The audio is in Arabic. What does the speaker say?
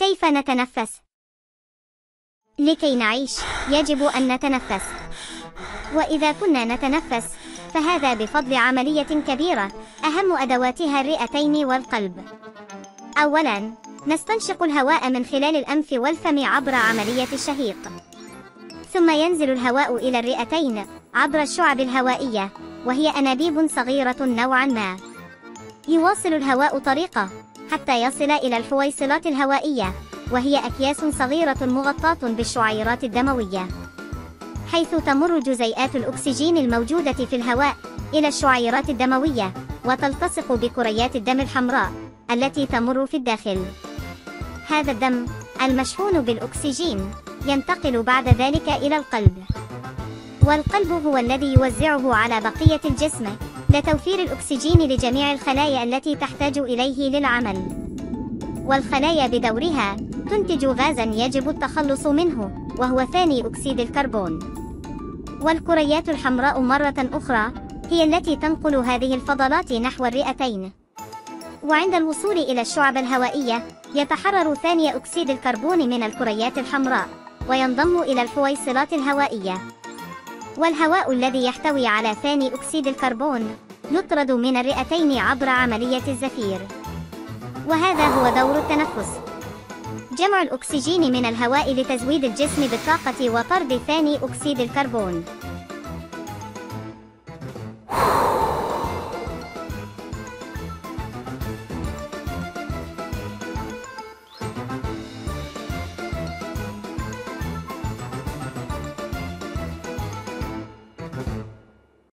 كيف نتنفس؟ لكي نعيش يجب أن نتنفس، وإذا كنا نتنفس فهذا بفضل عملية كبيرة أهم أدواتها الرئتين والقلب. أولاً، نستنشق الهواء من خلال الأنف والفم عبر عملية الشهيق، ثم ينزل الهواء إلى الرئتين عبر الشعب الهوائية وهي أنابيب صغيرة نوعاً ما. يواصل الهواء طريقه حتى يصل إلى الحويصلات الهوائية وهي أكياس صغيرة مغطاة بالشعيرات الدموية، حيث تمر جزيئات الأكسجين الموجودة في الهواء إلى الشعيرات الدموية وتلتصق بكريات الدم الحمراء التي تمر في الداخل. هذا الدم المشحون بالأكسجين ينتقل بعد ذلك إلى القلب، والقلب هو الذي يوزعه على بقية الجسم لتوفير الأكسجين لجميع الخلايا التي تحتاج إليه للعمل. والخلايا بدورها تنتج غازاً يجب التخلص منه وهو ثاني أكسيد الكربون. والكريات الحمراء مرة أخرى هي التي تنقل هذه الفضلات نحو الرئتين، وعند الوصول إلى الشعب الهوائية يتحرر ثاني أكسيد الكربون من الكريات الحمراء وينضم إلى الحويصلات الهوائية. والهواء الذي يحتوي على ثاني أكسيد الكربون يطرد من الرئتين عبر عملية الزفير، وهذا هو دور التنفس: جمع الأكسجين من الهواء لتزويد الجسم بالطاقة وطرد ثاني أكسيد الكربون.